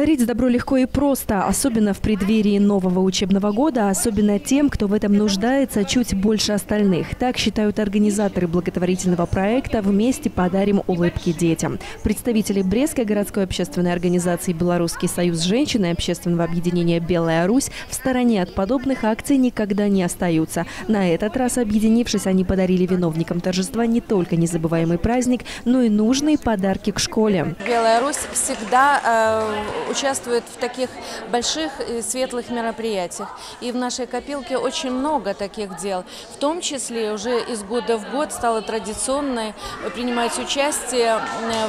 Дарить добро легко и просто, особенно в преддверии нового учебного года, особенно тем, кто в этом нуждается чуть больше остальных. Так считают организаторы благотворительного проекта «Вместе подарим улыбки детям». Представители Брестской городской общественной организации «Белорусский союз женщин» и общественного объединения «Белая Русь» в стороне от подобных акций никогда не остаются. На этот раз, объединившись, они подарили виновникам торжества не только незабываемый праздник, но и нужные подарки к школе. «Белая Русь» всегда участвует в таких больших и светлых мероприятиях. И в нашей копилке очень много таких дел. В том числе уже из года в год стало традиционно принимать участие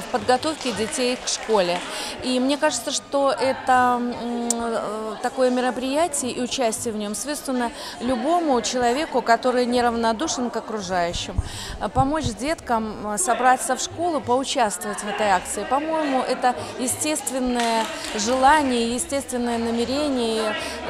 в подготовке детей к школе. И мне кажется, что это такое мероприятие и участие в нем свойственно любому человеку, который неравнодушен к окружающим. Помочь деткам собраться в школу, поучаствовать в этой акции. По-моему, это естественное желание, естественное намерение,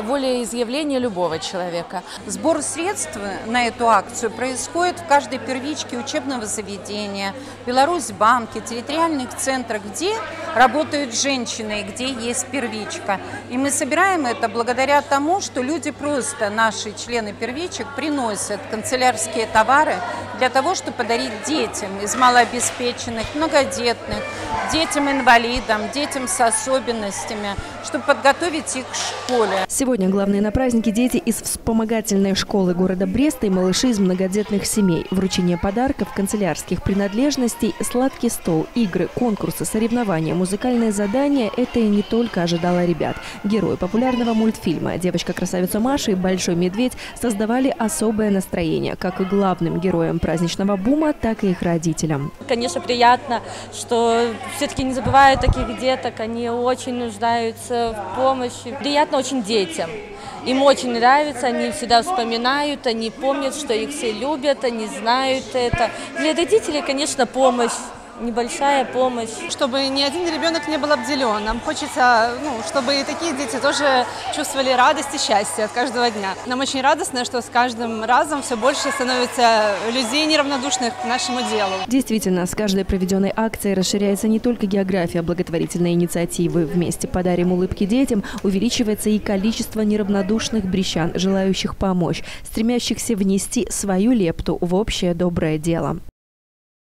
волеизъявление любого человека. Сбор средств на эту акцию происходит в каждой первичке учебного заведения, Беларусьбанке, территориальных центрах, где работают женщины, где есть первичка. И мы собираем это благодаря тому, что люди просто, наши члены первичек, приносят канцелярские товары для того, чтобы подарить детям из малообеспеченных, многодетных, детям-инвалидам, детям с особенностями, чтобы подготовить их к школе. Сегодня главные на празднике дети из вспомогательной школы города Бреста и малыши из многодетных семей. Вручение подарков, канцелярских принадлежностей, сладкий стол, игры, конкурсы, соревнования, музыкальные задания – это и не только ожидало ребят. Герои популярного мультфильма «Девочка-красавица Маша» и «Большой медведь» создавали особое настроение как и главным героям праздничного бума, так и их родителям. Конечно, приятно, что все-таки не забывают таких деток, они очень нуждаются в помощи. Приятно очень детям. Им очень нравится, они всегда вспоминают, они помнят, что их все любят, они знают это. Для родителей, конечно, помощь. Небольшая помощь. Чтобы ни один ребенок не был обделен. Нам хочется, чтобы и такие дети тоже чувствовали радость и счастье от каждого дня. Нам очень радостно, что с каждым разом все больше становится людей неравнодушных к нашему делу. Действительно, с каждой проведенной акцией расширяется не только география благотворительной инициативы «Вместе подарим улыбки детям», увеличивается и количество неравнодушных брестчан, желающих помочь, стремящихся внести свою лепту в общее доброе дело.